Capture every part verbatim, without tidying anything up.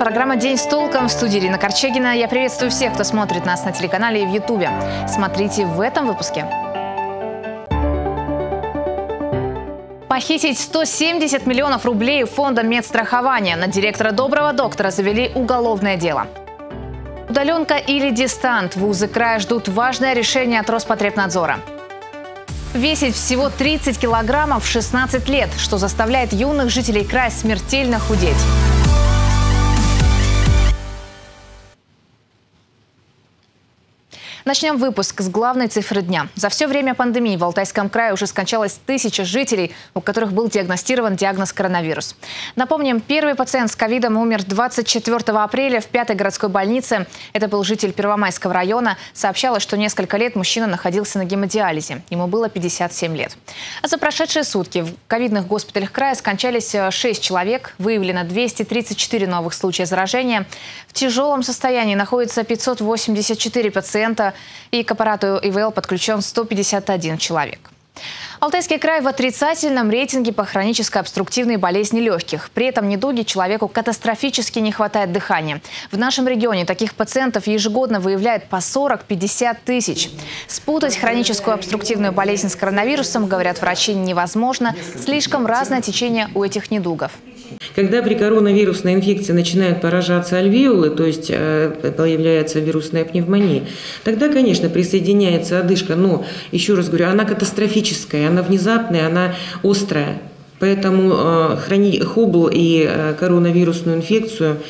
Программа «День с толком», в студии Рина Корчегина. Я приветствую всех, кто смотрит нас на телеканале и в YouTube. Смотрите в этом выпуске. Похитить сто семьдесят миллионов рублей у фонда медстрахования. На директора «Доброго доктора» завели уголовное дело. Удаленка или дистант. Вузы края ждут важное решение от Роспотребнадзора. Весить всего тридцать килограммов в шестнадцать лет, что заставляет юных жителей края смертельно худеть. Начнем выпуск с главной цифры дня. За все время пандемии в Алтайском крае уже скончалось тысяча жителей, у которых был диагностирован диагноз коронавирус. Напомним, первый пациент с ковидом умер двадцать четвёртого апреля в пятой городской больнице. Это был житель Первомайского района. Сообщалось, что несколько лет мужчина находился на гемодиализе. Ему было пятьдесят семь лет. А за прошедшие сутки в ковидных госпиталях края скончались шесть человек. Выявлено двести тридцать четыре новых случая заражения. В тяжелом состоянии находится пятьсот восемьдесят четыре пациента. И к аппарату ИВЛ подключен сто пятьдесят один человек. Алтайский край в отрицательном рейтинге по хронической обструктивной болезни легких. При этом недуге человеку катастрофически не хватает дыхания. В нашем регионе таких пациентов ежегодно выявляют по сорок-пятьдесят тысяч. Спутать хроническую обструктивную болезнь с коронавирусом, говорят врачи, невозможно. Слишком разное течение у этих недугов. Когда при коронавирусной инфекции начинают поражаться альвеолы, то есть появляется вирусная пневмония, тогда, конечно, присоединяется одышка, но, еще раз говорю, она катастрофическая, она внезапная, она острая. Поэтому хобл и коронавирусную инфекцию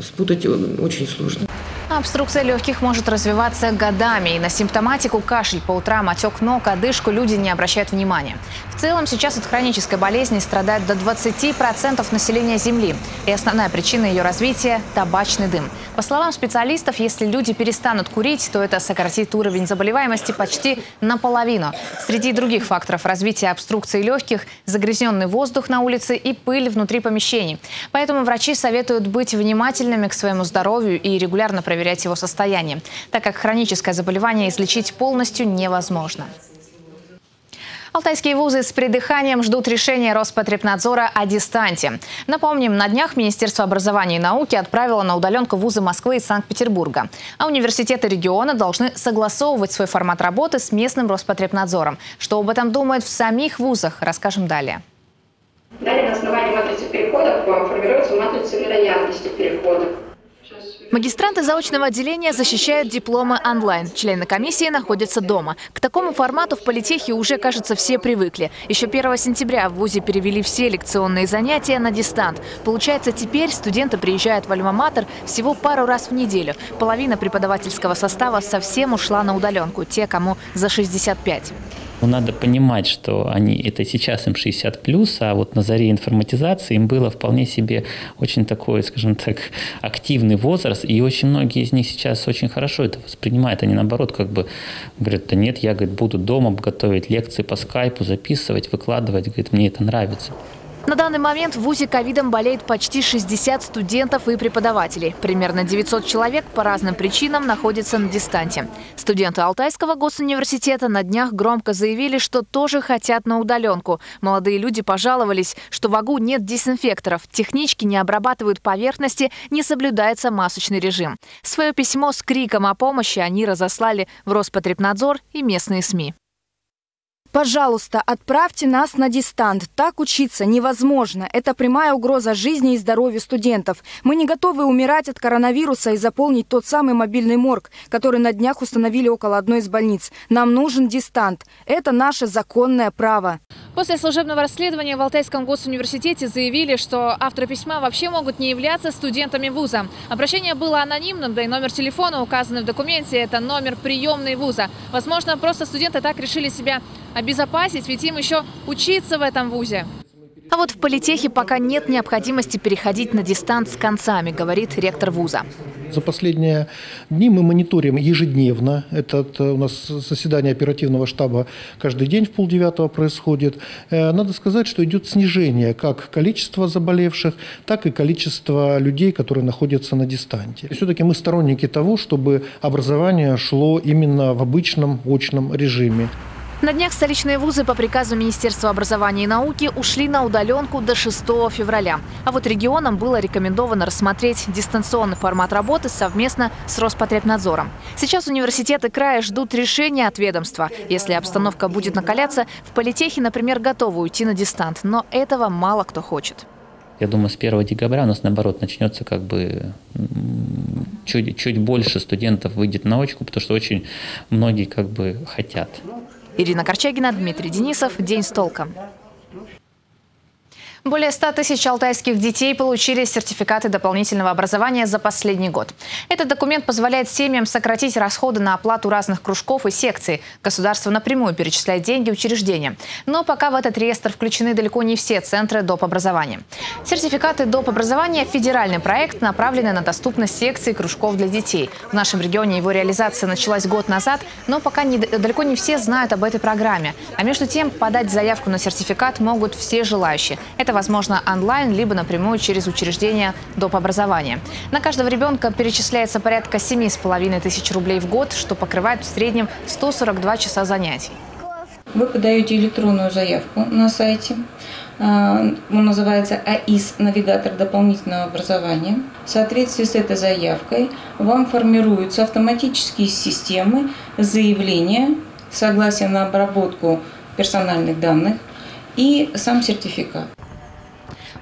спутать очень сложно. Обструкция легких может развиваться годами. И на симптоматику, кашель по утрам, отек ног, одышку люди не обращают внимания. В целом сейчас от хронической болезни страдает до двадцати процентов населения Земли. И основная причина ее развития – табачный дым. По словам специалистов, если люди перестанут курить, то это сократит уровень заболеваемости почти наполовину. Среди других факторов развития обструкции легких – загрязненный воздух на улице и пыль внутри помещений. Поэтому врачи советуют быть внимательными к своему здоровью и регулярно проверять его состояние, так как хроническое заболевание излечить полностью невозможно. Алтайские вузы с придыханием ждут решения Роспотребнадзора о дистанте. Напомним, на днях Министерство образования и науки отправило на удаленку вузы Москвы и Санкт-Петербурга. А университеты региона должны согласовывать свой формат работы с местным Роспотребнадзором. Что об этом думают в самих вузах, расскажем далее. Далее на основании матрицы переходов формируется матрица вероятности переходов. Магистранты заочного отделения защищают дипломы онлайн. Члены комиссии находятся дома. К такому формату в политехе уже, кажется, все привыкли. Еще первого сентября в вузе перевели все лекционные занятия на дистант. Получается, теперь студенты приезжают в альма-матер всего пару раз в неделю. Половина преподавательского состава совсем ушла на удаленку. Те, кому за шестьдесят пять. Но надо понимать, что они, это сейчас им шестьдесят плюс, а вот на заре информатизации им было вполне себе очень такой, скажем так, активный возраст, и очень многие из них сейчас очень хорошо это воспринимают. Они наоборот как бы говорят: да нет, я, говорит, буду дома готовить лекции по скайпу, записывать, выкладывать, говорит, мне это нравится. На данный момент в вузе ковидом болеет почти шестьдесят студентов и преподавателей. Примерно девятьсот человек по разным причинам находятся на дистанте. Студенты Алтайского госуниверситета на днях громко заявили, что тоже хотят на удаленку. Молодые люди пожаловались, что в АГУ нет дезинфекторов, технички не обрабатывают поверхности, не соблюдается масочный режим. Свое письмо с криком о помощи они разослали в Роспотребнадзор и местные СМИ. Пожалуйста, отправьте нас на дистант. Так учиться невозможно. Это прямая угроза жизни и здоровью студентов. Мы не готовы умирать от коронавируса и заполнить тот самый мобильный морг, который на днях установили около одной из больниц. Нам нужен дистант. Это наше законное право. После служебного расследования в Алтайском госуниверситете заявили, что авторы письма вообще могут не являться студентами вуза. Обращение было анонимным, да и номер телефона, указанный в документе, это номер приемной вуза. Возможно, просто студенты так решили себя обезопасить, ведь им еще учиться в этом вузе. А вот в политехе пока нет необходимости переходить на дистант с концами, говорит ректор вуза. За последние дни мы мониторим ежедневно. Это у нас заседание оперативного штаба каждый день в полдевятого происходит. Надо сказать, что идет снижение как количества заболевших, так и количества людей, которые находятся на дистанте. Все-таки мы сторонники того, чтобы образование шло именно в обычном очном режиме. На днях столичные вузы по приказу Министерства образования и науки ушли на удаленку до шестого февраля. А вот регионам было рекомендовано рассмотреть дистанционный формат работы совместно с Роспотребнадзором. Сейчас университеты края ждут решения от ведомства. Если обстановка будет накаляться, в политехе, например, готовы уйти на дистант. Но этого мало кто хочет. Я думаю, с первого декабря у нас, наоборот, начнется как бы чуть, чуть больше студентов выйдет на очку, потому что очень многие как бы хотят. Ирина Корчегина, Дмитрий Денисов. День с толком. Более ста тысяч алтайских детей получили сертификаты дополнительного образования за последний год. Этот документ позволяет семьям сократить расходы на оплату разных кружков и секций. Государство напрямую перечисляет деньги учреждениям. Но пока в этот реестр включены далеко не все центры доп. Образования. Сертификаты доп. Образования – федеральный проект, направленный на доступность секций и кружков для детей. В нашем регионе его реализация началась год назад, но пока не, далеко не все знают об этой программе. А между тем, подать заявку на сертификат могут все желающие. Это возможно онлайн, либо напрямую через учреждение доп. Образования. На каждого ребенка перечисляется порядка семи с половиной тысяч рублей в год, что покрывает в среднем сто сорок два часа занятий. Вы подаете электронную заявку на сайте. Он называется АИС «Навигатор дополнительного образования». В соответствии с этой заявкой вам формируются автоматические системы заявления, согласия на обработку персональных данных и сам сертификат.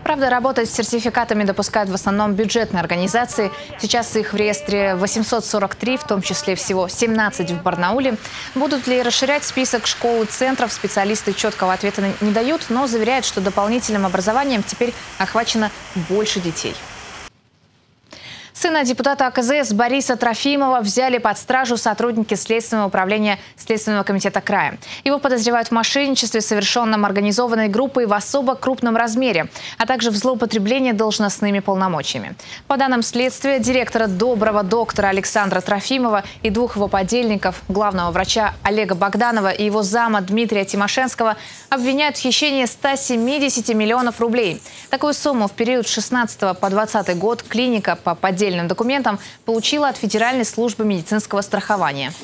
Правда, работать с сертификатами допускают в основном бюджетные организации. Сейчас их в реестре восемьсот сорок три, в том числе всего семнадцать в Барнауле. Будут ли расширять список школ и центров, специалисты четкого ответа не дают, но заверяют, что дополнительным образованием теперь охвачено больше детей. Сына депутата А К З С Бориса Трофимова взяли под стражу сотрудники Следственного управления Следственного комитета края. Его подозревают в мошенничестве, совершенном организованной группой в особо крупном размере, а также в злоупотреблении должностными полномочиями. По данным следствия, директора «Доброго доктора» Александра Трофимова и двух его подельников, главного врача Олега Богданова и его зама Дмитрия Тимошенского, обвиняют в хищении ста семидесяти миллионов рублей. Такую сумму в период с шестнадцатого по двадцатый год клиника по подельникам документам получила от Федеральной службы медицинского страхования.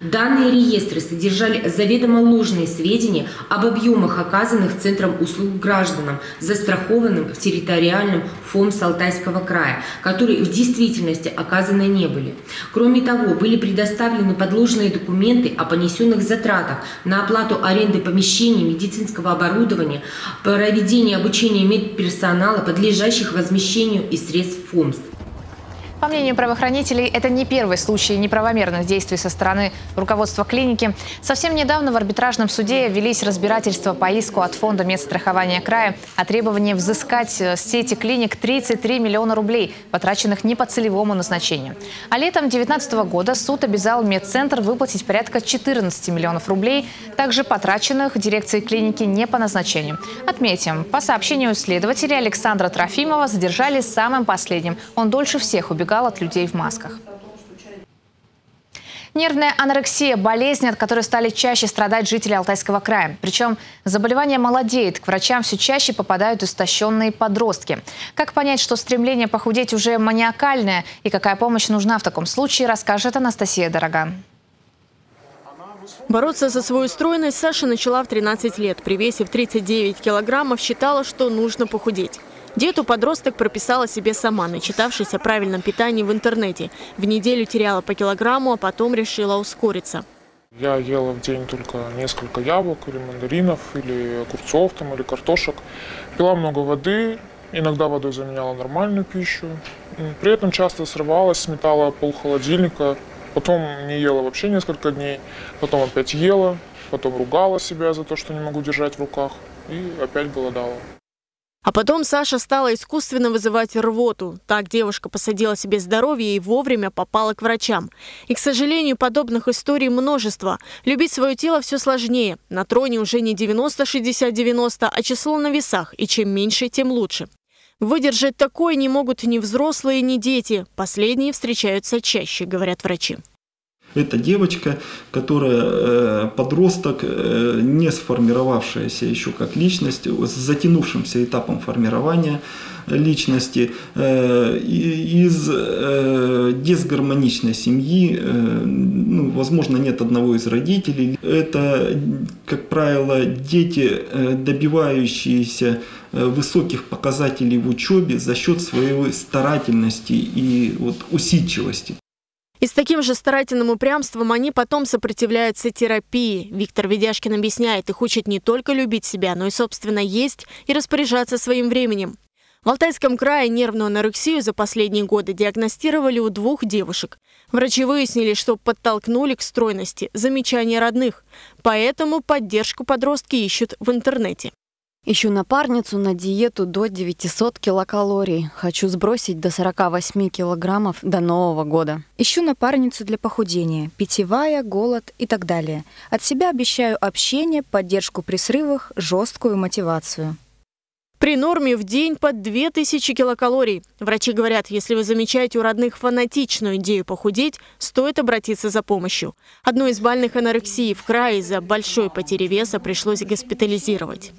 Данные реестры содержали заведомо ложные сведения об объемах, оказанных Центром услуг гражданам, застрахованным в территориальном ФОМС Алтайского края, которые в действительности оказаны не были. Кроме того, были предоставлены подложные документы о понесенных затратах на оплату аренды помещений, медицинского оборудования, проведение обучения медперсонала, подлежащих возмещению из средств ФОМС. По мнению правоохранителей, это не первый случай неправомерных действий со стороны руководства клиники. Совсем недавно в арбитражном суде велись разбирательства по иску от Фонда медстрахования края о требовании взыскать с сети клиник тридцать три миллиона рублей, потраченных не по целевому назначению. А летом две тысячи девятнадцатого года суд обязал медцентр выплатить порядка четырнадцати миллионов рублей, также потраченных дирекцией клиники не по назначению. Отметим, по сообщению следователя, Александра Трофимова задержали самым последним. Он дольше всех убегал от людей в масках. Нервная анорексия – болезнь, от которой стали чаще страдать жители Алтайского края. Причем заболевание молодеет, к врачам все чаще попадают истощенные подростки. Как понять, что стремление похудеть уже маниакальное и какая помощь нужна в таком случае, расскажет Анастасия Дорогань. Бороться за свою стройность Саша начала в тринадцать лет. При весе в тридцать девять килограммов считала, что нужно похудеть. Диету подросток прописала себе сама, начитавшись о правильном питании в интернете. В неделю теряла по килограмму, а потом решила ускориться. Я ела в день только несколько яблок, или мандаринов, или огурцов, там, или картошек. Пила много воды, иногда водой заменяла нормальную пищу. При этом часто срывалась, сметала пол холодильника. Потом не ела вообще несколько дней, потом опять ела, потом ругала себя за то, что не могу держать в руках, и опять голодала. А потом Саша стала искусственно вызывать рвоту. Так девушка посадила себе здоровье и вовремя попала к врачам. И, к сожалению, подобных историй множество. Любить свое тело все сложнее. На троне уже не девяносто шестьдесят девяносто, а число на весах. И чем меньше, тем лучше. Выдержать такое не могут ни взрослые, ни дети. Последние встречаются чаще, говорят врачи. Это девочка, которая подросток, не сформировавшаяся еще как личность, с затянувшимся этапом формирования личности, из дисгармоничной семьи, ну, возможно, нет одного из родителей. Это, как правило, дети, добивающиеся высоких показателей в учебе за счет своей старательности и вот усидчивости. И с таким же старательным упрямством они потом сопротивляются терапии. Виктор Ведяшкин объясняет, их учат не только любить себя, но и, собственно, есть и распоряжаться своим временем. В Алтайском крае нервную анорексию за последние годы диагностировали у двух девушек. Врачи выяснили, что подтолкнули к стройности замечания родных. Поэтому поддержку подростки ищут в интернете. Ищу напарницу на диету до девятисот килокалорий. Хочу сбросить до сорока восьми килограммов до Нового года. Ищу напарницу для похудения. Питьевая, голод и так далее. От себя обещаю общение, поддержку при срывах, жесткую мотивацию. При норме в день по две тысячи килокалорий. Врачи говорят, если вы замечаете у родных фанатичную идею похудеть, стоит обратиться за помощью. Одну из больных анорексии в крае из-за большой потери веса пришлось госпитализировать.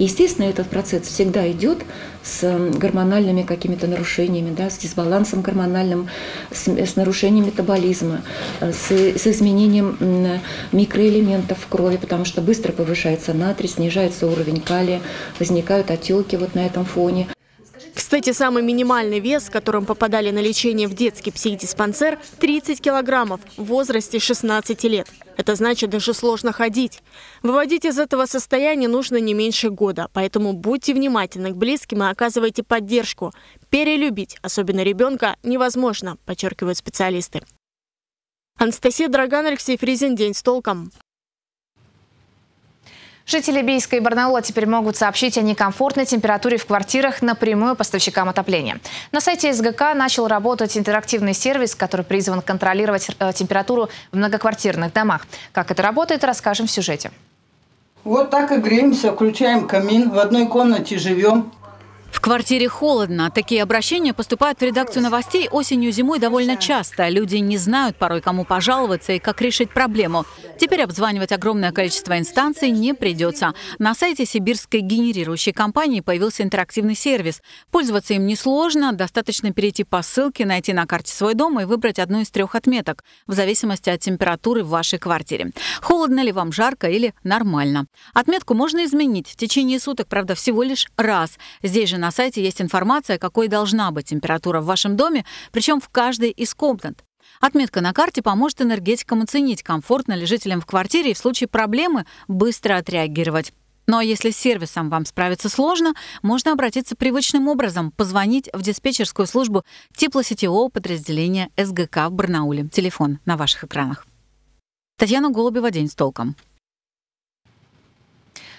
Естественно, этот процесс всегда идет с гормональными какими-то нарушениями, да, с дисбалансом гормональным, с, с нарушением метаболизма, с, с изменением микроэлементов в крови, потому что быстро повышается натрий, снижается уровень калия, возникают отеки вот на этом фоне. Кстати, самый минимальный вес, с которым попадали на лечение в детский психдиспансер, тридцать килограммов в возрасте шестнадцати лет. Это значит, даже сложно ходить. Выводить из этого состояния нужно не меньше года, поэтому будьте внимательны к близким и оказывайте поддержку. Перелюбить, особенно ребенка, невозможно, подчеркивают специалисты. Анастасия Драган, Алексей Фризин, «День с толком». Жители Бийска и Барнаула теперь могут сообщить о некомфортной температуре в квартирах напрямую поставщикам отопления. На сайте СГК начал работать интерактивный сервис, который призван контролировать температуру в многоквартирных домах. Как это работает, расскажем в сюжете. Вот так и греемся, включаем камин, в одной комнате живем. В квартире холодно. Такие обращения поступают в редакцию новостей осенью-зимой довольно часто. Люди не знают порой, кому пожаловаться и как решить проблему. Теперь обзванивать огромное количество инстанций не придется. На сайте сибирской генерирующей компании появился интерактивный сервис. Пользоваться им несложно. Достаточно перейти по ссылке, найти на карте свой дом и выбрать одну из трех отметок, в зависимости от температуры в вашей квартире. Холодно ли вам, жарко или нормально. Отметку можно изменить в течение суток, правда, всего лишь раз. Здесь же на сайте есть информация, какой должна быть температура в вашем доме, причем в каждой из комнат. Отметка на карте поможет энергетикам оценить, комфортно ли жителям в квартире и в случае проблемы быстро отреагировать. Ну а если с сервисом вам справиться сложно, можно обратиться привычным образом, позвонить в диспетчерскую службу теплосетевого подразделения СГК в Барнауле. Телефон на ваших экранах. Татьяна Голубева, «День с толком».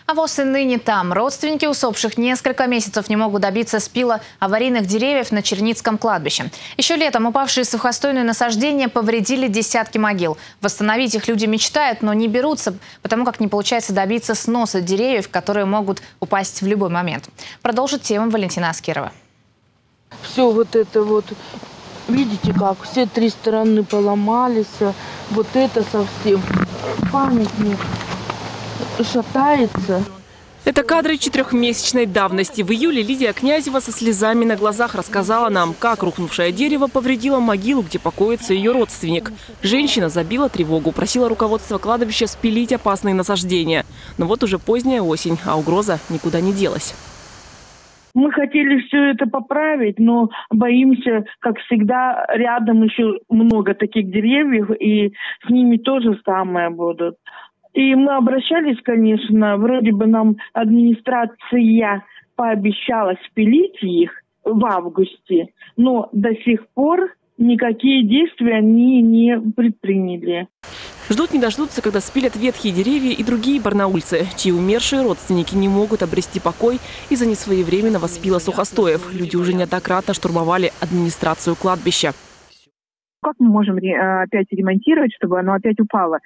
А ВОЗ и ныне там. Родственники усопших несколько месяцев не могут добиться спила аварийных деревьев на Черницком кладбище. Еще летом упавшие сухостойные насаждения повредили десятки могил. Восстановить их люди мечтают, но не берутся, потому как не получается добиться сноса деревьев, которые могут упасть в любой момент. Продолжит тему Валентина Аскерова. Все вот это вот, видите как, все три стороны поломались, вот это совсем памятник. Шатается. Это кадры четырехмесячной давности. В июле Лидия Князева со слезами на глазах рассказала нам, как рухнувшее дерево повредило могилу, где покоится ее родственник. Женщина забила тревогу, просила руководство кладбища спилить опасные насаждения. Но вот уже поздняя осень, а угроза никуда не делась. Мы хотели все это поправить, но боимся, как всегда, рядом еще много таких деревьев, и с ними тоже самое будут. И мы обращались, конечно, вроде бы нам администрация пообещала спилить их в августе, но до сих пор никакие действия они не предприняли. Ждут не дождутся, когда спилят ветхие деревья и другие барнаульцы, чьи умершие родственники не могут обрести покой из-за несвоевременного спила сухостоев. Люди уже неоднократно штурмовали администрацию кладбища. Как мы можем опять ремонтировать, чтобы оно опять упало?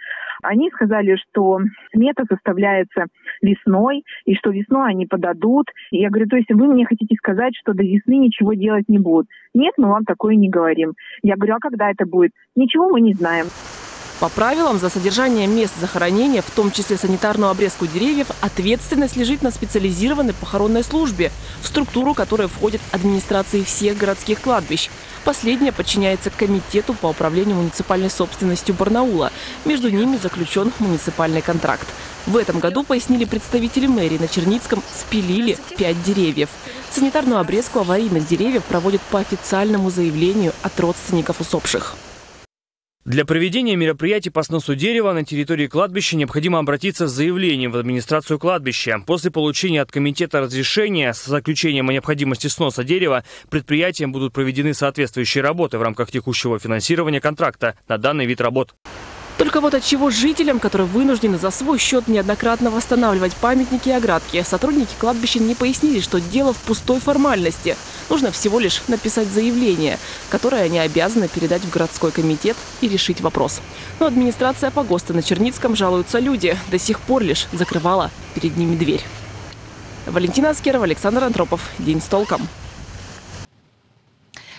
Они сказали, что смета составляется весной, и что весной они подадут. И я говорю, то есть вы мне хотите сказать, что до весны ничего делать не будут? Нет, мы вам такое не говорим. Я говорю, а когда это будет? Ничего мы не знаем. По правилам, за содержание мест захоронения, в том числе санитарную обрезку деревьев, ответственность лежит на специализированной похоронной службе, в структуру которой входят администрации всех городских кладбищ. Последняя подчиняется Комитету по управлению муниципальной собственностью Барнаула. Между ними заключен муниципальный контракт. В этом году, пояснили представители мэрии, на Черницком спилили пять деревьев. Санитарную обрезку аварийных деревьев проводят по официальному заявлению от родственников усопших. Для проведения мероприятий по сносу дерева на территории кладбища необходимо обратиться с заявлением в администрацию кладбища. После получения от комитета разрешения с заключением о необходимости сноса дерева предприятиям будут проведены соответствующие работы в рамках текущего финансирования контракта на данный вид работ. Только вот от чего жителям, которые вынуждены за свой счет неоднократно восстанавливать памятники и оградки, сотрудники кладбища не пояснили, что дело в пустой формальности. Нужно всего лишь написать заявление, которое они обязаны передать в городской комитет и решить вопрос. Но администрация погоста на Черницком, жалуются люди, до сих пор лишь закрывала перед ними дверь. Валентина Аскерова, Александр Антропов. День с толком.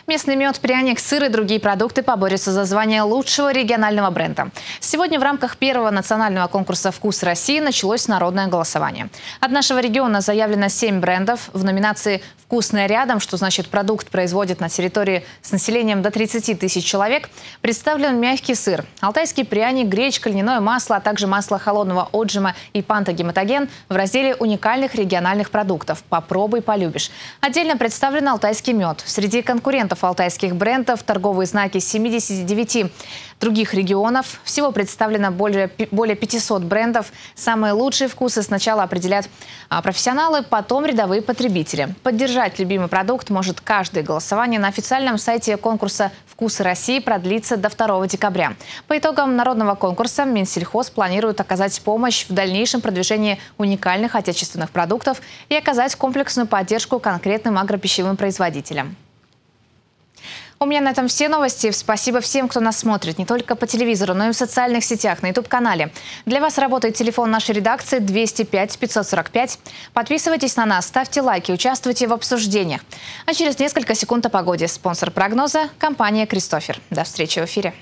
Местный мед, пряник, сыр и другие продукты поборются за звание лучшего регионального бренда. Сегодня в рамках первого национального конкурса «Вкус России» началось народное голосование. От нашего региона заявлено семь брендов в номинации «Вкусное рядом», что значит продукт производит на территории с населением до тридцати тысяч человек. Представлен мягкий сыр, алтайский пряник, гречка, льняное масло, а также масло холодного отжима и пантогематоген в разделе уникальных региональных продуктов «Попробуй, полюбишь». Отдельно представлен алтайский мед. Среди конкурентов алтайских брендов торговые знаки семидесяти девяти других регионов. Всего представлено более, более пятисот брендов. Самые лучшие вкусы сначала определят профессионалы, потом рядовые потребители. Поддержать любимый продукт может каждый. Голосование на официальном сайте конкурса «Вкусы России» продлится до второго декабря. По итогам народного конкурса Минсельхоз планирует оказать помощь в дальнейшем продвижении уникальных отечественных продуктов и оказать комплексную поддержку конкретным агропищевым производителям. У меня на этом все новости. Спасибо всем, кто нас смотрит не только по телевизору, но и в социальных сетях, на YouTube-канале. Для вас работает телефон нашей редакции двести пять пятьсот сорок пять. Подписывайтесь на нас, ставьте лайки, участвуйте в обсуждениях. А через несколько секунд о погоде. Спонсор прогноза – компания «Кристофер». До встречи в эфире.